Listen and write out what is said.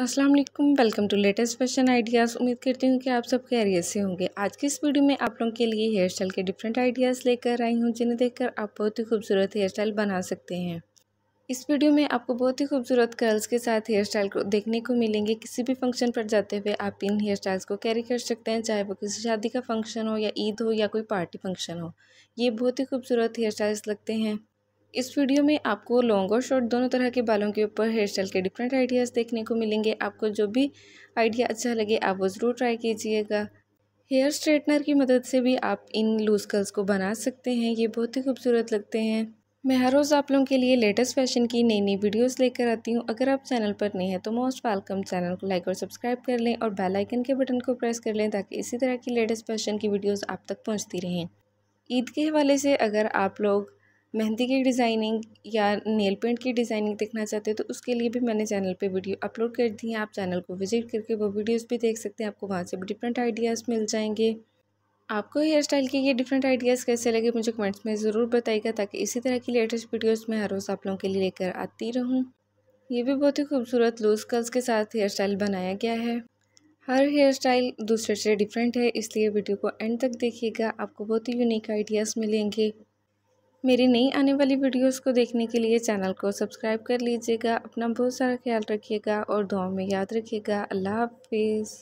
अस्सलाम वालेकुम, welcome to latest fashion ideas. उम्मीद करती हूँ कि आप सब खैरियत से होंगे। आज की इस वीडियो में आप लोगों के लिए हेयर स्टाइल के डिफरेंट आइडियाज़ लेकर आई हूँ, जिन्हें देखकर आप बहुत ही खूबसूरत हेयर स्टाइल बना सकते हैं। इस वीडियो में आपको बहुत ही खूबसूरत कर्ल्स के साथ हेयर स्टाइल को देखने को मिलेंगे। किसी भी फंक्शन पर जाते हुए आप इन हेयर स्टाइल्स को कैरी कर सकते हैं, चाहे वो किसी शादी का फंक्शन हो या ईद हो या कोई पार्टी फंक्शन हो। ये बहुत ही खूबसूरत हेयर स्टाइल्स लगते हैं। इस वीडियो में आपको लॉन्ग और शॉर्ट दोनों तरह के बालों के ऊपर हेयर स्टाइल के डिफरेंट आइडियाज़ देखने को मिलेंगे। आपको जो भी आइडिया अच्छा लगे आप वो ज़रूर ट्राई कीजिएगा। हेयर स्ट्रेटनर की मदद से भी आप इन लूज कर्ल्स को बना सकते हैं। ये बहुत ही खूबसूरत लगते हैं। मैं हर रोज़ आप लोगों के लिए लेटेस्ट फैशन की नई नई वीडियोस लेकर आती हूँ। अगर आप चैनल पर नए हैं तो मोस्ट वेलकम, चैनल को लाइक और सब्सक्राइब कर लें और बेल आइकन के बटन को प्रेस कर लें, ताकि इसी तरह की लेटेस्ट फैशन की वीडियोज़ आप तक पहुँचती रहें। ईद के हवाले से अगर आप लोग मेहंदी की डिज़ाइनिंग या नेल पेंट की डिज़ाइनिंग देखना चाहते हैं तो उसके लिए भी मैंने चैनल पे वीडियो अपलोड कर दी है। आप चैनल को विजिट करके वो वीडियोस भी देख सकते हैं। आपको वहाँ से भी डिफरेंट आइडियाज़ मिल जाएंगे। आपको हेयर स्टाइल के ये डिफरेंट आइडियाज़ कैसे लगे मुझे कमेंट्स में ज़रूर बताइएगा, ताकि इसी तरह की लेटेस्ट वीडियोज़ मैं हर रोज़ आप लोगों के लिए लेकर आती रहूँ। ये भी बहुत ही खूबसूरत लूज कर्ल्स के साथ हेयर स्टाइल बनाया गया है। हर हेयर स्टाइल दूसरे से डिफरेंट है, इसलिए वीडियो को एंड तक देखिएगा। आपको बहुत ही यूनिक आइडियाज़ मिलेंगे। मेरी नई आने वाली वीडियोस को देखने के लिए चैनल को सब्सक्राइब कर लीजिएगा। अपना बहुत सारा ख्याल रखिएगा और दुआ में याद रखिएगा। अल्लाह हाफिज़।